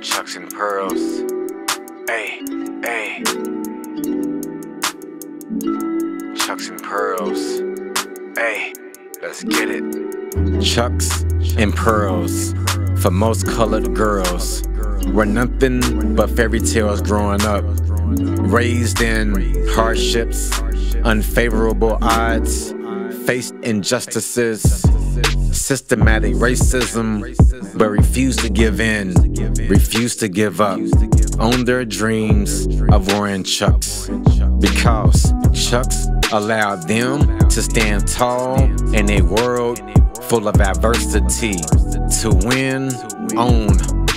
Chucks and Pearls. Ay, ay. Chucks and Pearls. Ay, let's get it. Chucks and Pearls for most colored girls. Were nothing but fairy tales growing up. Raised in hardships, unfavorable odds, faced injustices, systematic racism, but refused to give in, refused to give up on their dreams of wearing Chucks, because Chucks allowed them to stand tall in a world full of adversity, to win on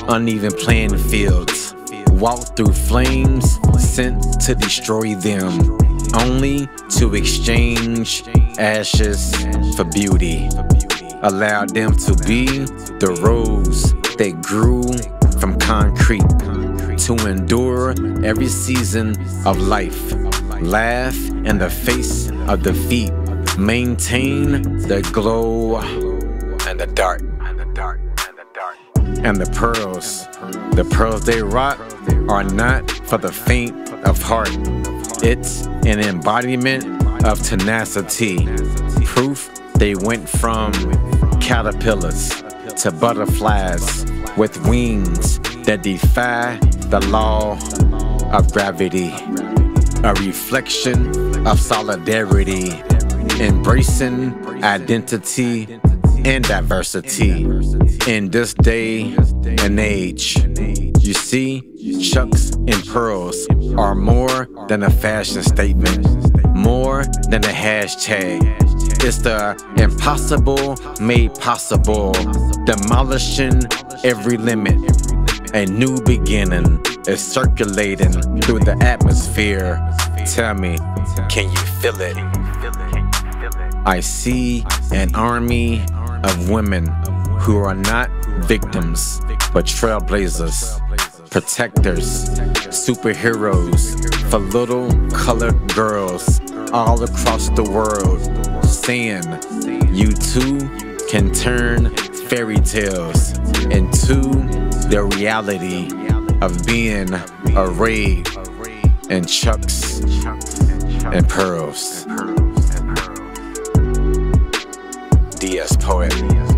uneven playing fields, walk through flames sent to destroy them, only to exchange ashes for beauty. Allowed them to be the rose that grew from concrete, to endure every season of life, laugh in the face of defeat, maintain the glow and the dark. And the pearls they rock are not for the faint of heart. It's an embodiment of tenacity, proof they went from caterpillars to butterflies with wings that defy the law of gravity. A reflection of solidarity, embracing identity and diversity in this day and age. You see, Chucks and Pearls are more than a fashion statement, more than a hashtag. It's the impossible made possible, demolishing every limit. A new beginning is circulating through the atmosphere. Tell me, can you feel it? I see an army of women who are not victims, but trailblazers, protectors, superheroes for little colored girls all across the world, saying you too can turn fairy tales into the reality of being arrayed in Chucks and Pearls. DS Poet.